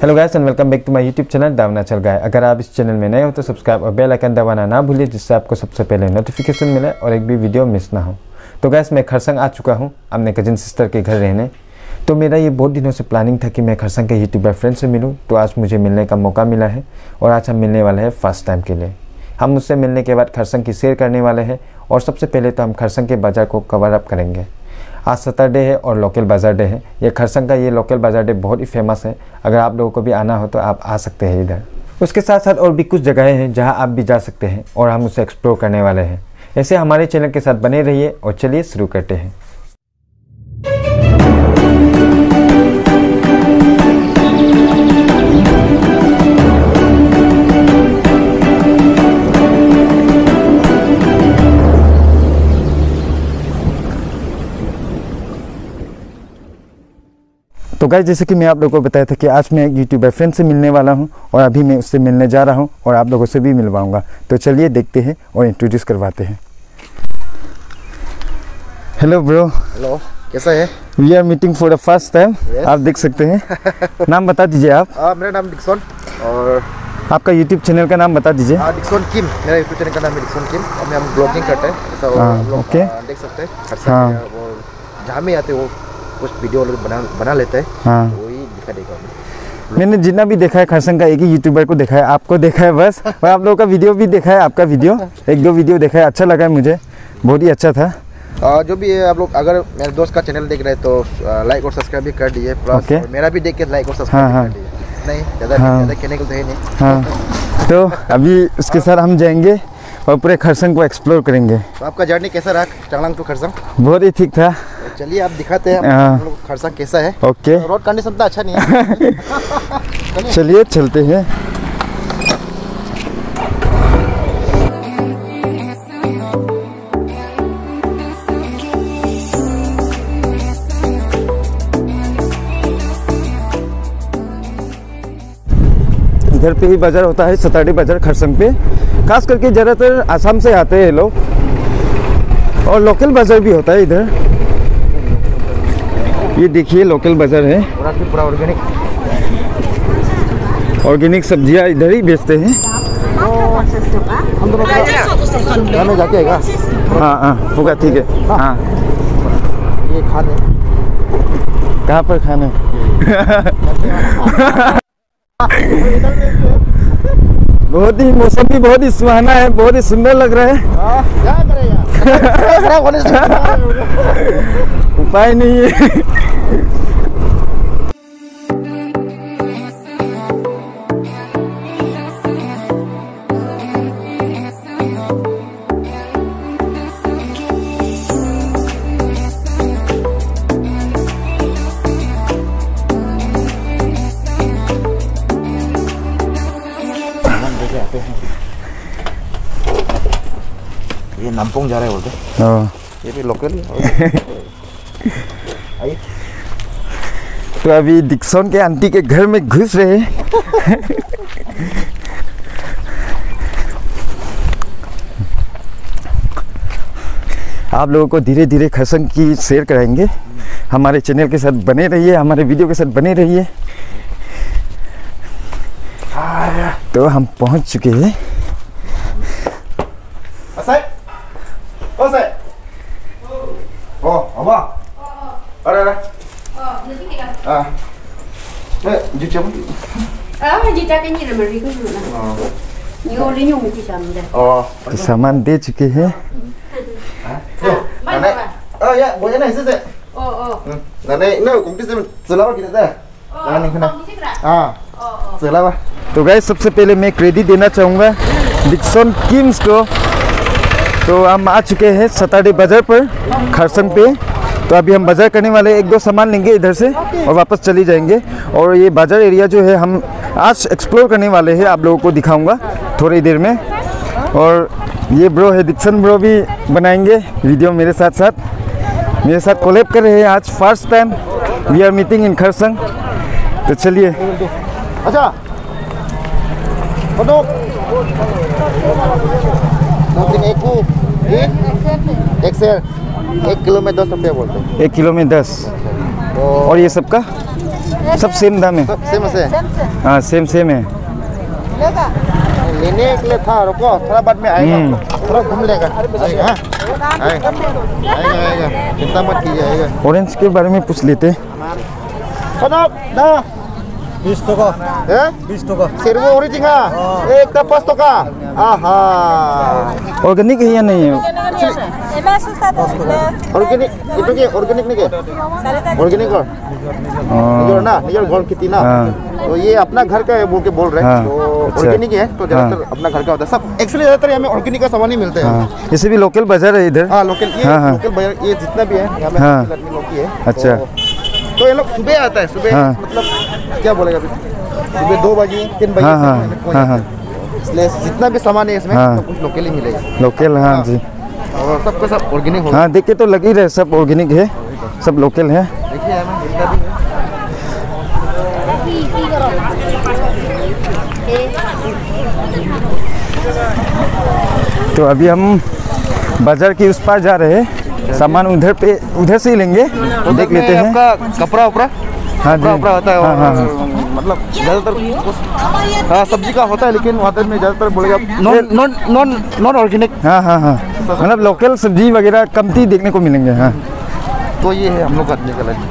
Hello guys and welcome back to my YouTube channel दावना चल गया। अगर आप इस चैनल में नए हो तो सब्सक्राइब और बेल आइकन दबाना ना भूलिए, जिससे आपको सबसे पहले नोटिफिकेशन मिले और एक भी वीडियो मिस ना हो। तो गाइस मैं खरसंग आ चुका हूँ अपने कजिन सिस्टर के घर रहने। तो मेरा ये बहुत दिनों से प्लानिंग था कि मैं खरसंग के यूट्यूबर फ्रेंड से मिलूँ, तो आज मुझे मिलने का मौका मिला है और आज हम मिलने वाले हैं फर्स्ट टाइम के लिए। हम उससे मिलने के बाद खरसंग की सैर करने वाले हैं और सबसे पहले तो हम खरसंग के बाज़ार को कवर अप करेंगे। आज सैटरडे है और लोकल बाज़ार डे है। ये खरसंग का ये लोकल बाज़ार डे बहुत ही फेमस है। अगर आप लोगों को भी आना हो तो आप आ सकते हैं इधर। उसके साथ साथ और भी कुछ जगहें हैं जहां आप भी जा सकते हैं और हम उसे एक्सप्लोर करने वाले हैं। ऐसे हमारे चैनल के साथ बने रहिए और चलिए शुरू करते हैं। तो गाइस जैसे कि मैं आप लोगों को बताया था कि आज मैं एक यूट्यूबर फ्रेंड से मिलने वाला हूं और अभी मैं उससे मिलने जा रहा हूं और आप लोगों से भी मिलवाऊंगा। तो चलिए देखते हैं और इंट्रोड्यूस करवाते हैं। Hello bro. हेलो, कैसा है? We are meeting for the first time. आप देख सकते हैं। नाम बता दीजिए आप। मेरा नाम डिक्सन और आपका यूट्यूब चैनल का नाम बता दीजिए। Dixon Kim. मेरा यूट्यूब चैनल का नाम है डिक्सन किम और हम ब्लॉगिंग करते हैं। ओके, देख सकते हैं। हाँ, और जहाँ में आते हो कुछ वीडियो बना लेते हैं। हाँ, तो वही दिखा देगा। मैंने जितना भी देखा है खरसंग का एक ही यूट्यूबर को देखा है, आपको देखा है बस। और आप लोगों का वीडियो भी देखा है, आपका वीडियो एक दो वीडियो देखा है, अच्छा लगा है मुझे, बहुत ही अच्छा था। जो भी है आप लोग अगर मेरे दोस्त का चैनल देख रहे हैं तो लाइक और सब्सक्राइब भी कर दिए। ओके, मेरा भी देख के लाइक और सब्सक्राइब कर दिए। नहीं ज़्यादा कहने को तो है नहीं। हाँ, तो अभी उसके साथ हम जाएंगे और पूरे खरसंग को एक्सप्लोर करेंगे। तो आपका जर्नी कैसा रहा चांगलांग टू खरसंग? बहुत ही ठीक था। चलिए आप दिखाते हैं हम लोग खरसंग कैसा है। ओके, रोड कंडीशन तो अच्छा नहीं है। चलिए चलते हैं। इधर पे ही बाजार होता है सैटरडे बाजार खरसंग पे। खास करके ज़्यादातर आसाम से आते हैं लोग और लोकल बाजार भी होता है इधर। ये देखिए लोकल बाजार है, पूरा ऑर्गेनिक ऑर्गेनिक सब्जियां इधर ही बेचते हैं। हाँ हाँ होगा, ठीक है। हाँ, ये खाने कहाँ पर खाने? बहुत ही मौसम भी बहुत ही सुहाना है, बहुत ही सुंदर लग रहा है। उपाय नहीं है। ये नामपोंग जा रहे बोलते हैं, ये भी लोकल ही। तो अभी डिक्सन के आंटी के घर में घुस रहे हैं। आप लोगों को धीरे धीरे खरसंग की सैर कराएंगे। हमारे चैनल के साथ बने रहिए, हमारे वीडियो के साथ बने रहिए। तो हम पहुंच चुके हैं। तो सामान दे चुके हैं। तो गाइस सबसे पहले मैं क्रेडिट देना चाहूँगा डिक्सन किम्स को। तो हम आ चुके हैं सैटरडे बाजार पर खरसंग पे। तो अभी हम बाज़ार करने वाले, एक दो सामान लेंगे इधर से और वापस चली जाएंगे। और ये बाज़ार एरिया जो है हम आज एक्सप्लोर करने वाले हैं, आप लोगों को दिखाऊंगा थोड़ी देर में। और ये ब्रो है डिक्सन ब्रो भी बनाएंगे वीडियो मेरे साथ कोलैब कर रहे हैं आज first time. We are meeting in Kurseong. तो चलिए अच्छा एक किलो में 10 रुपये बोलते हैं। 1 किलो में 10 तो और ये सबका सब सेम दाम है। हाँ सेम है। लेने के लिए था, रुको थोड़ा बाद में आएगा, थोड़ा घूम लेगा। आएगा चिंता मत कीजिए। ऑरेंज के बारे में पूछ लेते। 20 टका है, 20 टका सिर्फ ओरिजिनल है, एक 5 टका। आहा ऑर्गेनिक है या नहीं है? ऑर्गेनिक इतो के ऑर्गेनिक नहीं है, ऑर्गेनिक और ना ये घर कितनी ना, तो ये अपना घर का है बोल के बोल रहे हैं। तो ऑर्गेनिक है तो ज्यादातर अपना घर का होता है सब। एक्चुअली ज्यादातर हमें ऑर्गेनिक का सामान ही मिलता है। जैसे भी लोकल बाजार है इधर। हाँ लोकल बाजार ये जितना भी है यहाँ पे लोकल है। अच्छा तो ये लोग सुबह आता है, सुबह मतलब क्या बोलेगा सुबह 2 बजे 3 बजे। हाँ जितना भी सामान है इसमें तो कुछ लोकल ही मिलेगा। लोकल हाँ जी और सबका सब ऑर्गेनिक होगा। हाँ देखिए तो लग ही रहे सब ऑर्गेनिक है, सब लोकल है। देखिए तो अभी हम बाजार के उस पार जा रहे हैं, सामान उधर पे उधर से ही लेंगे। देख लेते हैं आपका कपड़ा उपड़ा। हाँ जी कपड़ा होता है। हाँ। मतलब ज़्यादातर सब्जी का होता है लेकिन वहाँ में ज़्यादातर बोलेगा नॉन ऑर्गेनिक। हाँ मतलब लोकल सब्जी वगैरह कमती देखने को मिलेंगे। हाँ तो ये है हम लोग आदमी का लगे।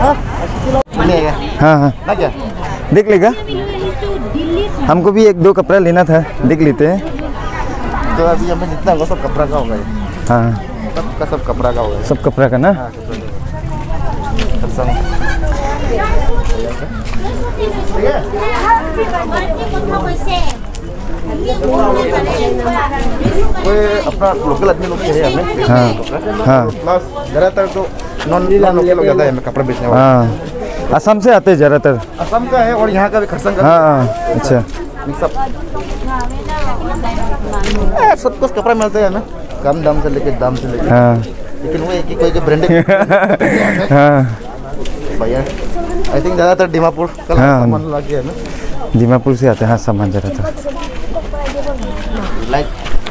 हाँ देख लेगा, हमको भी 1-2 कपड़ा लेना था, देख लेते हैं। तो अभी हमें जितना होगा सब कपड़ा का होगा। हाँ सब कपड़ा का होगा, सब कपड़ा का ना। अपना लोकल आदमी लोग है हमें। हाँ प्लस ज़्यादातर तो नॉन लोकल लोग है हमें कपड़ा बेचने वाले। हाँ असम से आते हैं ज़्यादातर, असम का है और यहाँ का भी खरसंग का। हाँ अच्छा सब कुछ कपड़ा मिलता है ना, कम दाम से लेके दाम से लेके। हाँ लेकिन वो एक ही कोई के ब्रांडेड। हाँ भैया आई थिंक ज़्यादातर दीमापुर का सामान लग गया है ना, दीमापुर से आते हैं। हाँ सामान ज़्यादातर लाइक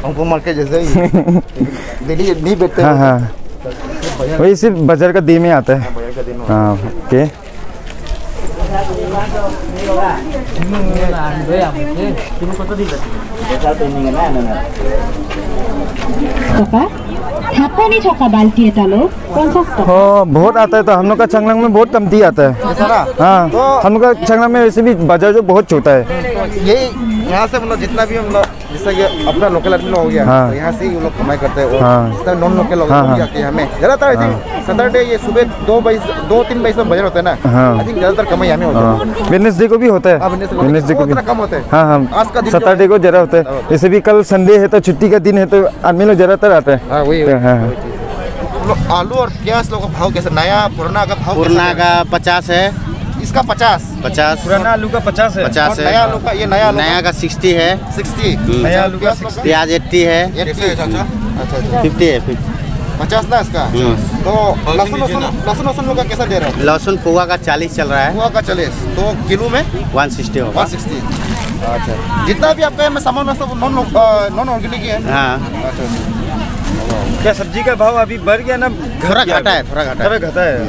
हमको मार्केट जैसे ही डेली नहीं बेचते। हाँ वही सिर्फ बाजार का दिन में आता है। हाँ ओके बहुत आता है। तो हम लोग का चांगलांग में बहुत कमती आता है। हाँ हम लोग का चांगलांग में वैसे भी बाजार जो बहुत छोटा है। यही यहाँ से मतलब जितना भी हम लोग जैसे कि अपना लोकल आदमी हो गया। हाँ। तो यहाँ से ही लोग कमाई करते हैं। हाँ। जितना नॉन लोकल लोग जाके हमें ज़्यादातर सैटरडे ये सुबह 2-3 बजे से बाजार होता है ना। हाँ। आई थिंक ज़्यादातर कमाई हमें होता है। वेडनेसडे को भी होता है, वेडनेसडे को भी कम होता है। हाँ सैटरडे को ज़रा होता है, जैसे भी कल संडे है तो छुट्टी का दिन है तो आदमी लोग ज़्यादातर आता है। हाँ वही। आलू और प्याज लोग का भाव कैसे, नया पुराना का भाव? पुराना का 50 है, इसका 50। पुराना आलू का 50 है। नया आलू का ये नया का 60 है, 60। नया आलू का 60। प्याज 80 है, 50 है, 50 ना इसका। तो लहसुन लोग का कैसा दे रहा है? लहसुन पोहा का 40 चल रहा है, पोहा का 40। तो किलो में 160 होगा, 160। अच्छा जितना भी आपका मैं सामान सब नॉन ऑर्गेनिक है। क्या सब्जी का भाव अभी बढ़ गया ना? थोड़ा घटा है।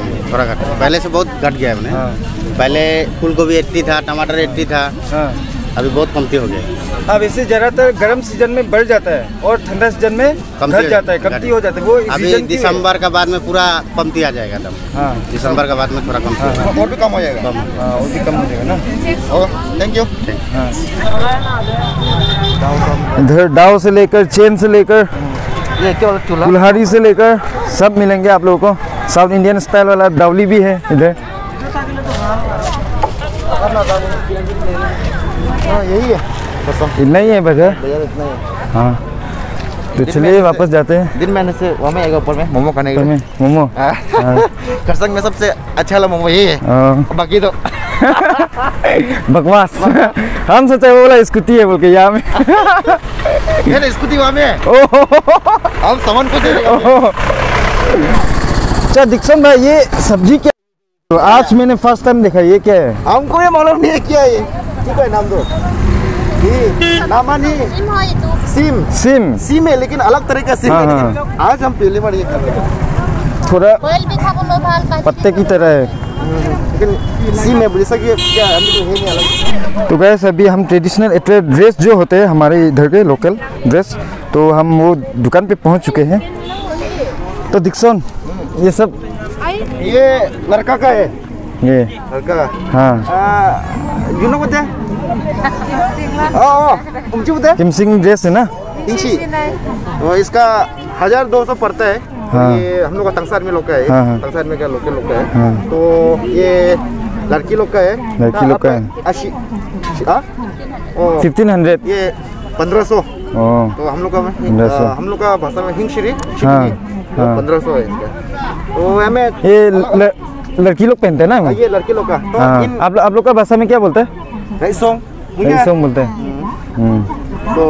पहले से बहुत घट गया है। हाँ। पहले फूल गोभी 80 था, टमाटर 80 था। हाँ। अभी बहुत कमती हो गया। अब इससे ज़्यादातर गर्म सीजन में बढ़ जाता है और ठंडा सीजन में घट जाता है, कमती हो जाता है। वो अभी दिसंबर के बाद में पूरा कमती आ जाएगा तब। हाँ दिसंबर के बाद में थोड़ा कम और भी कम हो जाएगा। और भी कम हो जाएगा ना। और थैंक यू। इधर दाव से लेकर, चेन से लेकर, कुल्हाड़ी से लेकर सब मिलेंगे आप लोगों को। साउथ इंडियन स्टाइल वाला दावली भी है इधर। यही है, इतना ही है बजट। हाँ तो चलिए वापस जाते हैं। दिन में वहाँ आएगा ऊपर में मोमो खाने के लिए। मोमो खरसंग में सबसे अच्छा वाला मोमो यही है, बाकी तो बकवास। हम सोचा वो बोला स्कूटी है बोल के, यहाँ में स्कूटी वहाँ में है। हम सामान को दे अच्छा। दिक्सन भाई ये सब्जी क्या तो आज मैंने फर्स्ट टाइम देखा, ये क्या है? हमको ये मालूम नहीं है क्या है ये। ठीक है नाम दो सिम सिम सिम है, लेकिन अलग तरह का सिम है। आज हम पहली बार ये थोड़ा पत्ते की तरह है सिम है, जैसा कि क्या है। तो गैस अभी हम ट्रेडिशनल ड्रेस जो होते हैं हमारे इधर के लोकल ड्रेस, तो हम वो दुकान पे पहुंच चुके हैं। तो दिक्सन ये सब ये लड़का का है, ये लड़का हाँ यू नो बता किमसिंग ड्रेस है ना, वो इसका 1200 पड़ता है। हाँ। ये हम लोग का तंगसार में लोग का है। हाँ। तंगसार में क्या लोकल लोग का है। हाँ। तो ये लड़की लोग का है, लड़की लोग का है 1500, ये 1500। तो हम लोग का भाषा में हिंग श्री 1500 है इसका। तो हमें ये लड़की लोग पहनते हैं ना, ये लड़की लोग का। आप लोग का भाषा में क्या बोलते हैं? रईसोंग बोलते हैं। तो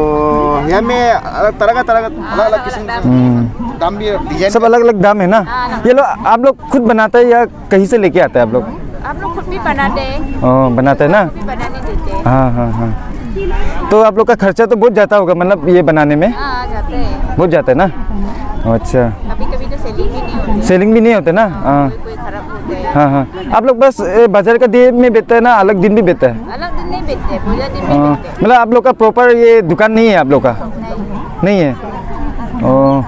यहाँ में अलग अलग किस्म दाम भी है, सब अलग अलग दाम है ना। ये लोग आप लोग खुद बनाते हैं या कहीं से लेके आते हैं? आप लोग खुद भी बनाते हैं। ओ बनाते हैं ना, बनाने देते हैं। हाँ हाँ हाँ। तो आप लोग का खर्चा तो बहुत जाता होगा, मतलब ये बनाने में बहुत जाता है ना। अच्छा सेलिंग भी नहीं होते ना। हाँ हाँ। आप लोग बस बाजार का दिन में बेचते हैं ना, अलग दिन भी बेचते हैं? अलग दिन नहीं बेचते हैं, पूरा दिन में बेचते हैं। मतलब आप लोग का प्रॉपर ये दुकान नहीं है आप लोग का? नहीं है। ओह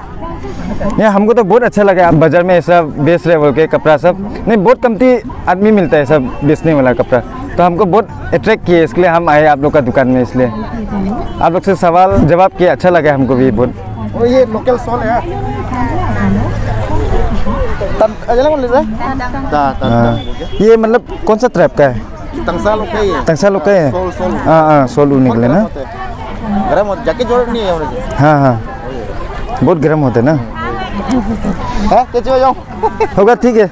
यार हमको तो बहुत अच्छा लगा आप बाजार में ऐसा बेच रहे बोल के कपड़ा सब। नहीं बहुत कमती आदमी मिलता है सब बेचने वाला कपड़ा, तो हमको बहुत अट्रैक्ट किया, इसलिए हम आए आप लोग का दुकान में। इसलिए आप लोग से सवाल जवाब किया, अच्छा लगा हमको भी बहुत। और ये लोकल सॉल है ये, मतलब कौन सा ट्रैप का है? तंगसाल का है। हाँ सोल निकले ना, गरम होते, जाके जोड़ नहीं है। हाँ हाँ बहुत गरम होते ना। होगा ठीक है।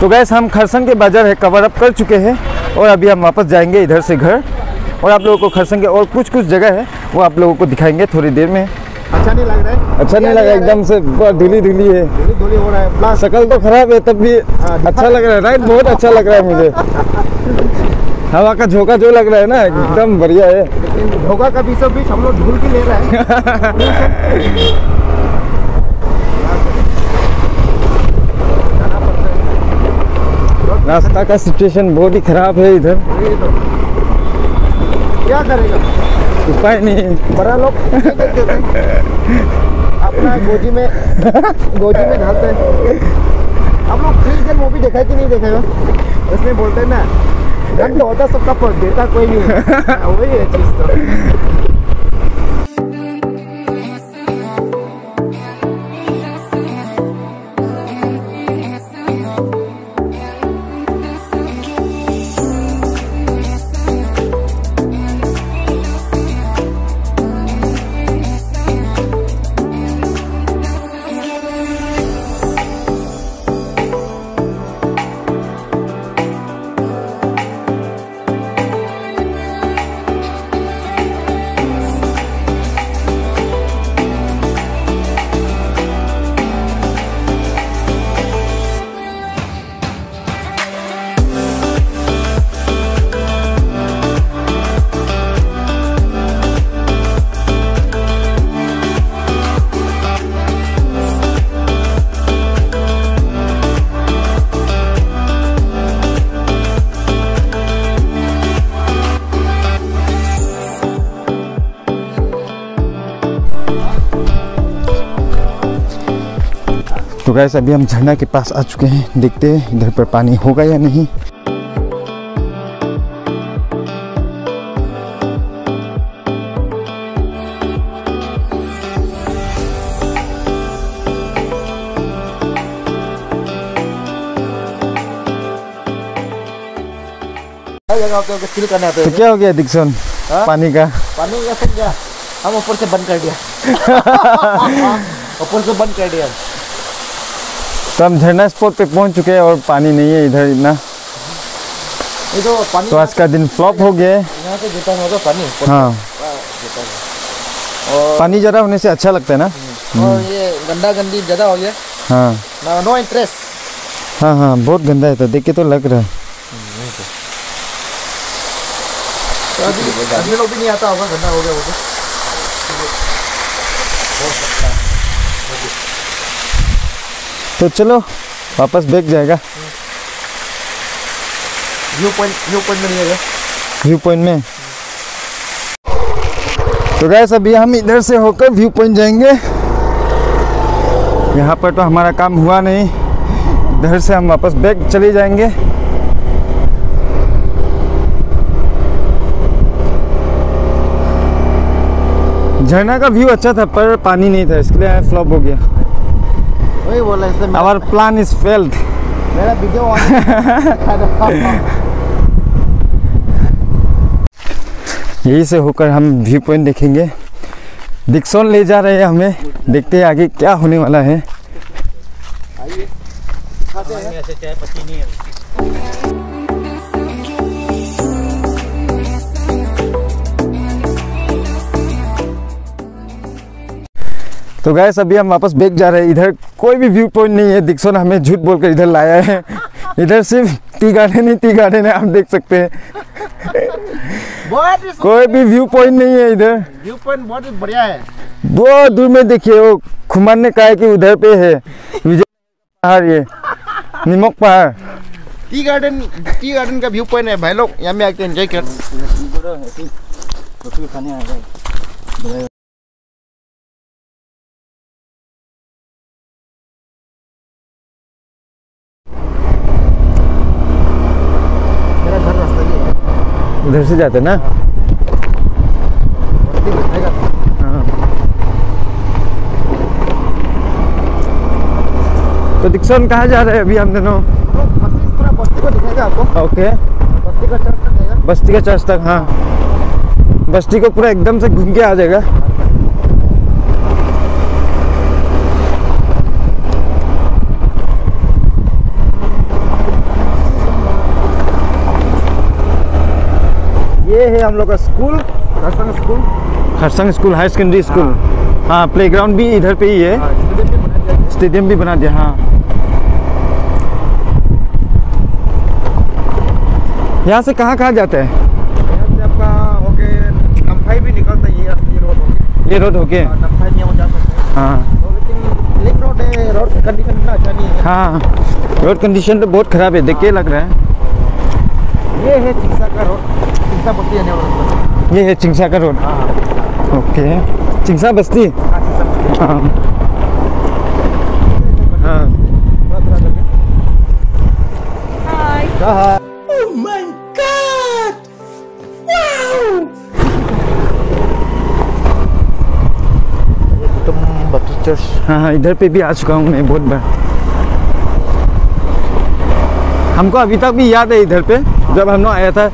तो गैस हम खरसंग के बाजार है कवर अप कर चुके हैं, और अभी हम वापस जाएंगे इधर से घर, और आप लोगों को खरसंग के और कुछ जगह है वो आप लोगों को दिखाएंगे थोड़ी देर में। अच्छा नहीं लग रहा है, अच्छा नहीं लगा, एकदम से ढीली ढीली है, धुली हो रहा है, प्लास शकल तो खराब है तब भी अच्छा लग रहा है। राइट बहुत अच्छा लग रहा है मुझे। हवा का झोंका जो लग रहा है ना एकदम बढ़िया है, लेकिन झोंका का बीचों बीच हम लोग ढूंढ के ले रहे हैं। रास्ता का सिचुएशन बहुत ही खराब है इधर, क्या करेगा उपाय नहीं। बड़ा लोग अपना गोजी में ढालते हैं। आप लोग क्रिश्चियन मूवी देखा है कि नहीं देखा है? उसमें बोलते हैं ना गंद होता सबका पर देता कोई नहीं है, वही है चीज़। तो तो गैस अभी हम झरना के पास आ चुके हैं, देखते हैं इधर पर पानी होगा या नहीं। तो क्या हो गया दिक्सन? पानी का हम ऊपर से बंद कर दिया ऊपर से बंद कर दिया। तो हम झरना स्पॉट पे पहुंच चुके हैं और पानी नहीं है इधर इतना, तो पानी तो आज का दिन फ्लॉप हो गया। यहाँ पे जीता होगा पानी। हाँ और पानी ज़्यादा होने से अच्छा लगता है ना, और ये गंदा गंदी ज़्यादा हो गया। हाँ नो इंटरेस्ट। हाँ हाँ बहुत गंदा है, तो देख के तो लग रहा है। तो अभी लोग भी नहीं आता होगा, गंदा हो गया वो तो हो सकता है। तो चलो वापस बैठ जाएगा व्यू पॉइंट में नहीं है व्यू पॉइंट में। तो गाइस अभी हम इधर से होकर व्यू पॉइंट जाएंगे। यहाँ पर तो हमारा काम हुआ नहीं, इधर से हम वापस बैक चले जाएंगे। झरना का व्यू अच्छा था पर पानी नहीं था, इसके लिए फ्लॉप हो गया। वही बोला इसलिए आवर प्लान इज फेल्ड। मेरा वीडियो यही से होकर हम व्यू पॉइंट देखेंगे। डिक्सन ले जा रहे हैं हमें, देखते हैं आगे क्या होने वाला है। तो गाइस अभी हम वापस बैक जा रहे हैं। इधर कोई भी व्यू पॉइंट नहीं है, डिक्सन हमें झूठ बोलकर इधर लाया है। इधर सिर्फ टी गार्डन है, आप देख सकते हैं। कोई भी व्यू पॉइंट नहीं है इधर। व्यू पॉइंट बहुत बढ़िया है, बहुत दूर में देखिए वो खुमान ने कहा कि उधर पे है विजय पहाड़, ये निमक पहाड़। टी गार्डन का व्यू पॉइंट है। भाई लोग यहाँ में आके एंजॉय कर। उधर से जाते ना। तो डिक्सन कहाँ जा रहे हैं अभी हम दोनों? बस्ती को दिखाएगा आपको। ओके बस्ती का चर्च तक। हाँ बस्ती को पूरा एकदम से घूम के आ जाएगा। ये है हम लोग का school, Kurseong school high secondary school. हाँ प्लेग्राउंड भी इधर पे ही है, स्टेडियम भी बना दिया। हाँ यहाँ से कहाँ जाता है? यहाँ से आपका होके नमफाई भी निकलता है, ये रोड होके नमफाई में वो जा सकते हैं। हाँ लेकिन रोड है, रोड कंडीशन इतना अच्छा नहीं है। हाँ रोड कंडीशन तो बहुत खराब है, देख के लग रहा है। ये है चिंसा का रोड, ये है चिंसा का रोड। ओके चिंसा बस्ती। हाँ हाँ हाँ इधर पे भी आ चुका हूँ मैं बहुत बार। हमको अभी तक भी याद है इधर पे जब हम लोग आया था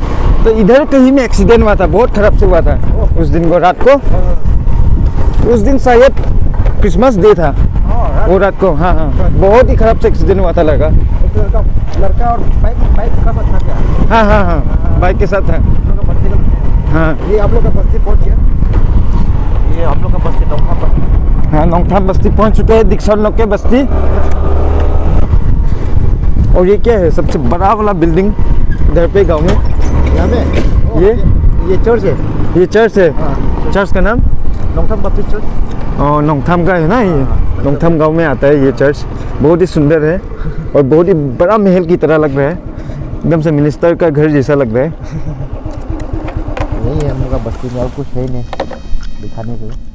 तो इधर कहीं में एक्सीडेंट हुआ था, बहुत खराब से हुआ था उस दिन को रात को। उस दिन शायद क्रिसमस डे था वो रात को। हाँ हाँ बहुत ही खराब से एक्सीडेंट हुआ था। लगा लड़का और बाइक का साथ था क्या? हाँ हाँ हाँ बाइक के साथ था। हाँ ये आप लोग का बस्ती पहुंच गया, ये आप लोग का बस्ती नौखा। हाँ नौखा बस्ती पहुंच चुके हैं डिक्सन लोग के बस्ती। और ये क्या है सबसे बड़ा वाला बिल्डिंग इधर पे गाँव में? ये चर्च है, चर्च का नाम नोंगथाम बप्टिस्ट चर्च। और नोंगथाम का है ना, ये नोंगथाम गांव में आता है ये चर्च। बहुत ही सुंदर है और बहुत ही बड़ा महल की तरह लग रहा है, एकदम से मिनिस्टर का घर जैसा लग रहा है। यही हम लोग का बस्ती में और कुछ है नहीं दिखाने के लिए।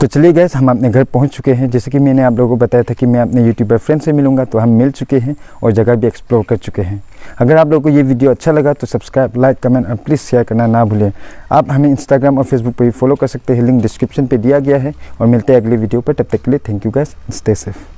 तो चलिए गाइस हम अपने घर पहुंच चुके हैं। जैसे कि मैंने आप लोगों को बताया था कि मैं अपने यूट्यूबर फ्रेंड से मिलूंगा, तो हम मिल चुके हैं और जगह भी एक्सप्लोर कर चुके हैं। अगर आप लोगों को ये वीडियो अच्छा लगा तो सब्सक्राइब, लाइक, कमेंट और प्लीज़ शेयर करना ना भूलें। आप हमें इंस्टाग्राम और फेसबुक पर भी फॉलो कर सकते हैं, लिंक डिस्क्रिप्शन पर दिया गया है। और मिलते हैं अगले वीडियो पर, तब तक के लिए thank you guys, stay safe.